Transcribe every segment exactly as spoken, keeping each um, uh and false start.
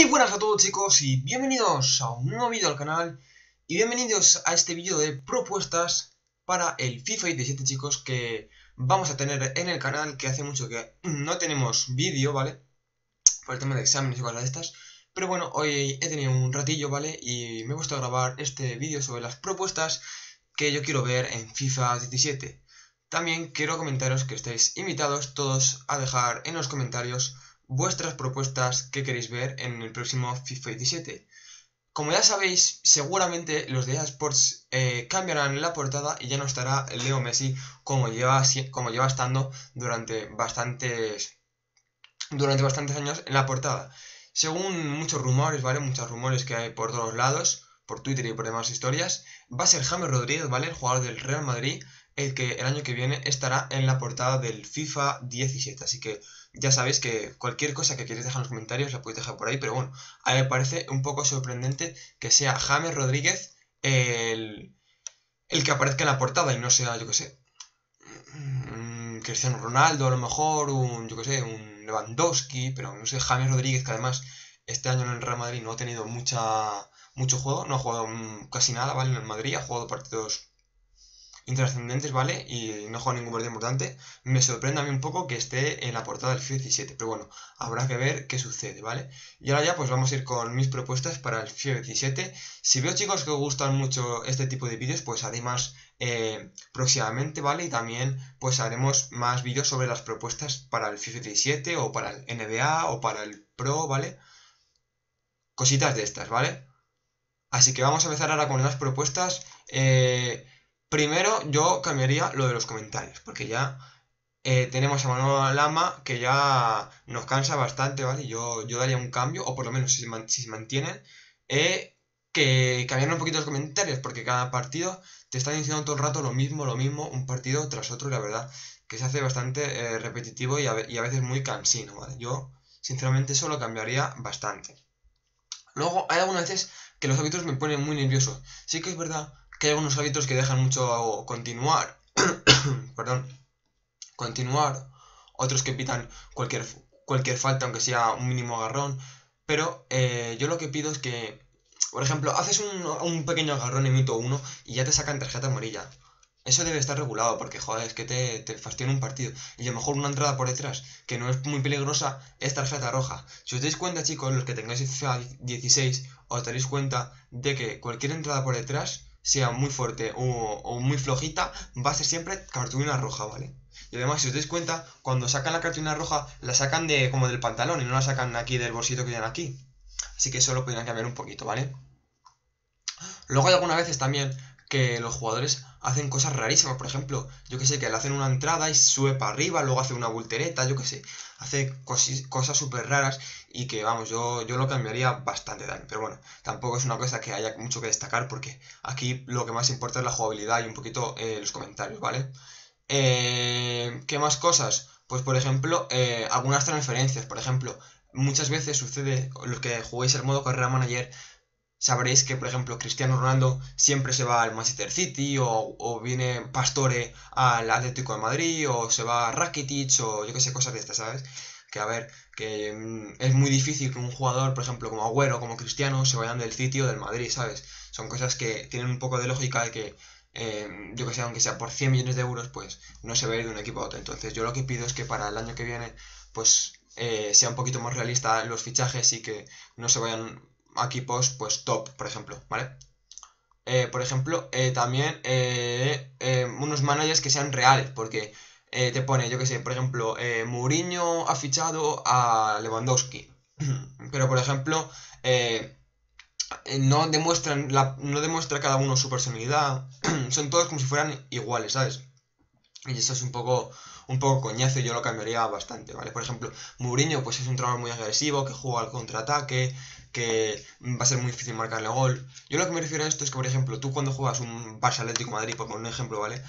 Muy buenas a todos, chicos, y bienvenidos a un nuevo vídeo al canal. Y bienvenidos a este vídeo de propuestas para el FIFA diecisiete, chicos, que vamos a tener en el canal, que hace mucho que no tenemos vídeo, ¿vale? Por el tema de exámenes y cosas de estas. Pero bueno, hoy he tenido un ratillo, ¿vale? Y me gusta grabar este vídeo sobre las propuestas que yo quiero ver en FIFA diecisiete. También quiero comentaros que estáis invitados todos a dejar en los comentarios vuestras propuestas que queréis ver en el próximo FIFA diecisiete. Como ya sabéis, seguramente los de eSports eh, cambiarán la portada y ya no estará Leo Messi como lleva, como lleva estando durante bastantes, durante bastantes años en la portada. Según muchos rumores, ¿vale? Muchos rumores que hay por todos lados, por Twitter y por demás historias, va a ser James Rodríguez, ¿vale? El jugador del Real Madrid, el que el año que viene estará en la portada del FIFA diecisiete. Así que ya sabéis que cualquier cosa que queréis dejar en los comentarios la podéis dejar por ahí. Pero bueno, a mí me parece un poco sorprendente que sea James Rodríguez el, el que aparezca en la portada y no sea, yo que sé, un Cristiano Ronaldo a lo mejor, un, yo que sé, un Lewandowski. Pero no sé, James Rodríguez, que además este año en el Real Madrid no ha tenido mucha, mucho juego. No ha jugado casi nada, ¿vale? En el Madrid ha jugado partidos intrascendentes, ¿vale? Y no juega ningún partido importante. Me sorprende a mí un poco que esté en la portada del FIFA diecisiete. Pero bueno, habrá que ver qué sucede, ¿vale? Y ahora ya pues vamos a ir con mis propuestas para el FIFA diecisiete. Si veo, chicos, que os gustan mucho este tipo de vídeos, pues haré más eh, próximamente, ¿vale? Y también pues haremos más vídeos sobre las propuestas para el FIFA diecisiete o para el N B A o para el Pro, ¿vale? Cositas de estas, ¿vale? Así que vamos a empezar ahora con las propuestas. Eh... Primero yo cambiaría lo de los comentarios, porque ya eh, tenemos a Manuel Lama, que ya nos cansa bastante, ¿vale? Yo, yo daría un cambio, o por lo menos si se, man, si se mantienen, eh, que cambiaran un poquito los comentarios, porque cada partido te están diciendo todo el rato lo mismo, lo mismo, un partido tras otro, y la verdad que se hace bastante eh, repetitivo y a, y a veces muy cansino, ¿vale? Yo, sinceramente, eso lo cambiaría bastante. Luego, hay algunas veces que los árbitros me ponen muy nervioso. Sí que es verdad que hay algunos árbitros que dejan mucho continuar, perdón, continuar, otros que pitan cualquier, cualquier falta, aunque sea un mínimo agarrón, pero eh, yo lo que pido es que, por ejemplo, haces un, un pequeño agarrón en minuto uno y ya te sacan tarjeta amarilla. Eso debe estar regulado, porque joder, es que te, te fastidia un partido, y a lo mejor una entrada por detrás, que no es muy peligrosa, es tarjeta roja. Si os dais cuenta, chicos, los que tengáis FIFA dieciséis, os daréis cuenta de que cualquier entrada por detrás, sea muy fuerte o, o muy flojita, va a ser siempre cartulina roja, ¿vale? Y además, si os dais cuenta, cuando sacan la cartulina roja, la sacan de como del pantalón y no la sacan aquí del bolsito que tienen aquí. Así que eso lo podrían cambiar un poquito, ¿vale? Luego hay algunas veces también que los jugadores hacen cosas rarísimas. Por ejemplo, yo que sé, que le hacen una entrada y sube para arriba, luego hace una voltereta, yo que sé. Hace cosis, cosas súper raras y que, vamos, yo, yo lo cambiaría bastante también. Pero bueno, tampoco es una cosa que haya mucho que destacar, porque aquí lo que más importa es la jugabilidad y un poquito eh, los comentarios, ¿vale? Eh, ¿Qué más cosas? Pues, por ejemplo, eh, algunas transferencias. Por ejemplo, muchas veces sucede, los que juguéis el modo carrera manager, sabréis que, por ejemplo, Cristiano Ronaldo siempre se va al Manchester City, o, o viene Pastore al Atlético de Madrid, o se va a Rakitic, o yo que sé, cosas de estas, ¿sabes? Que a ver, que mmm, es muy difícil que un jugador, por ejemplo, como Agüero, como Cristiano, se vayan del City o del Madrid, ¿sabes? Son cosas que tienen un poco de lógica de que, eh, yo que sé, aunque sea por cien millones de euros, pues no se va a ir de un equipo a otro. Entonces yo lo que pido es que para el año que viene, pues eh, sea un poquito más realista los fichajes y que no se vayan equipos pues top, por ejemplo, ¿vale? Eh, por ejemplo, eh, también eh, eh, unos managers que sean reales, porque eh, te pone, yo que sé, por ejemplo, eh, Mourinho ha fichado a Lewandowski, pero por ejemplo, eh, no demuestran la, no demuestra cada uno su personalidad, son todos como si fueran iguales, ¿sabes? Y eso es un poco, un poco coñazo, y yo lo cambiaría bastante, ¿vale? Por ejemplo, Mourinho pues es un entrenador muy agresivo, que juega al contraataque, que va a ser muy difícil marcarle gol. Yo lo que me refiero a esto es que, por ejemplo, tú cuando juegas un Barça Atlético Madrid, por poner un ejemplo, ¿vale?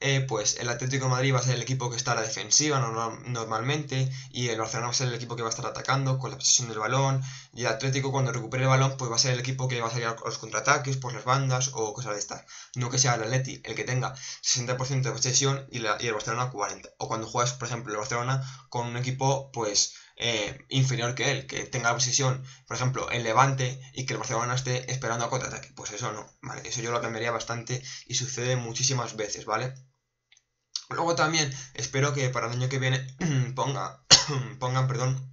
Eh, pues el Atlético de Madrid va a ser el equipo que está a la defensiva no, normalmente, y el Barcelona va a ser el equipo que va a estar atacando con la posesión del balón, y el Atlético cuando recupere el balón pues va a ser el equipo que va a salir a los contraataques, por las bandas o cosas de estas. No que sea el Atleti el que tenga sesenta por ciento de posesión y, la, y el Barcelona cuarenta por ciento. O cuando juegas, por ejemplo, el Barcelona con un equipo pues eh, inferior que él, que tenga posesión, por ejemplo, el Levante, y que el Barcelona esté esperando a contraataque. Pues eso no, ¿vale? Eso yo lo cambiaría bastante y sucede muchísimas veces, ¿vale? Luego también espero que para el año que viene ponga, pongan, perdón,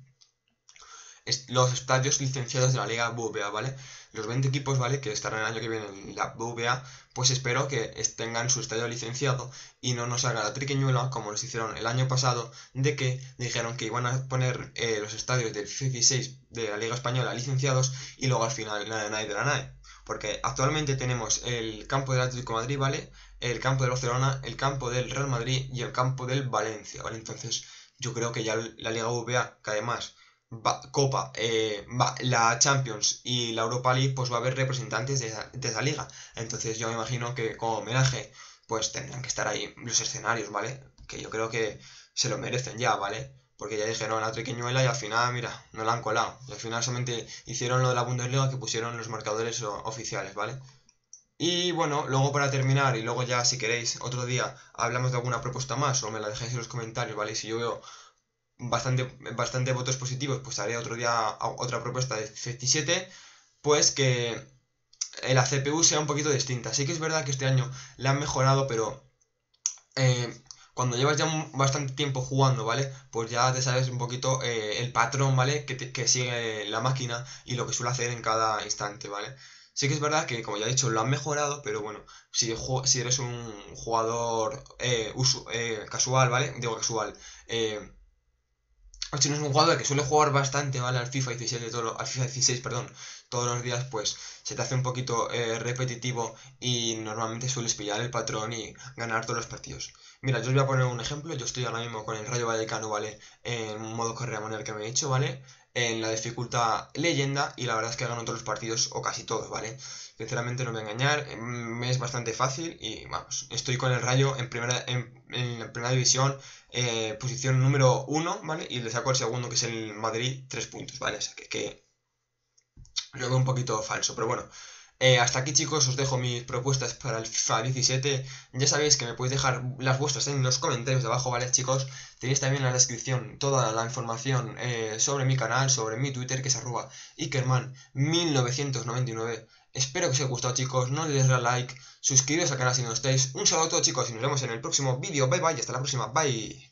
los estadios licenciados de la Liga B B V A, ¿vale? Los veinte equipos, ¿vale?, que estarán el año que viene en la B B V A, pues espero que tengan su estadio licenciado y no nos haga la triquiñuela como nos hicieron el año pasado, de que dijeron que iban a poner eh, los estadios del FIFA dieciséis de la Liga Española licenciados y luego al final nada de nada de la nada. Porque actualmente tenemos el campo del Atlético de Madrid, ¿vale?, el campo del Barcelona, el campo del Real Madrid y el campo del Valencia, ¿vale? Entonces yo creo que ya la Liga B B V A, que además va, Copa, eh, va, la Champions y la Europa League, pues va a haber representantes de esa, de esa liga. Entonces yo me imagino que como homenaje pues tendrán que estar ahí los escenarios, ¿vale? Que yo creo que se lo merecen ya, ¿vale? Porque ya dijeron la triquiñuela y al final, mira, no la han colado. Y al final solamente hicieron lo de la Bundesliga, que pusieron los marcadores oficiales, ¿vale? Y bueno, luego para terminar, y luego ya si queréis otro día hablamos de alguna propuesta más, o me la dejáis en los comentarios, ¿vale? Si yo veo bastante, bastante votos positivos, pues haré otro día otra propuesta de diecisiete, pues que la C P U sea un poquito distinta. Sí que es verdad que este año la han mejorado, pero eh, cuando llevas ya bastante tiempo jugando, ¿vale?, pues ya te sabes un poquito eh, el patrón, ¿vale?, que, te, que sigue la máquina y lo que suele hacer en cada instante, ¿vale? Sí que es verdad que, como ya he dicho, lo han mejorado, pero bueno, si, si eres un jugador eh, uso, eh, casual, ¿vale?, digo casual, eh... si no es un jugador que suele jugar bastante, ¿vale?, al FIFA diecisiete, todo lo, al FIFA dieciséis, perdón, todos los días, pues se te hace un poquito eh, repetitivo y normalmente sueles pillar el patrón y ganar todos los partidos. Mira, yo os voy a poner un ejemplo. Yo estoy ahora mismo con el Rayo Vallecano, ¿vale?, en modo carrera manual que me he hecho, ¿vale?, en la dificultad leyenda, y la verdad es que gano todos los partidos o casi todos, ¿vale? Sinceramente no me voy a engañar, me es bastante fácil y vamos, estoy con el Rayo en primera, en, en la primera división, eh, posición número uno, ¿vale? Y le saco el segundo, que es el Madrid, tres puntos, ¿vale? O sea que, que lo veo un poquito falso, pero bueno. Eh, hasta aquí, chicos, os dejo mis propuestas para el FIFA diecisiete. Ya sabéis que me podéis dejar las vuestras en los comentarios de abajo, ¿vale, chicos? Tenéis también en la descripción toda la información eh, sobre mi canal, sobre mi Twitter, que es arroba Ikerman mil novecientos noventa y nueve. Espero que os haya gustado, chicos. No olvidéis darle a like, suscribiros al canal si no estáis. Un saludo a todos, chicos, y nos vemos en el próximo vídeo. Bye, bye, y hasta la próxima. Bye.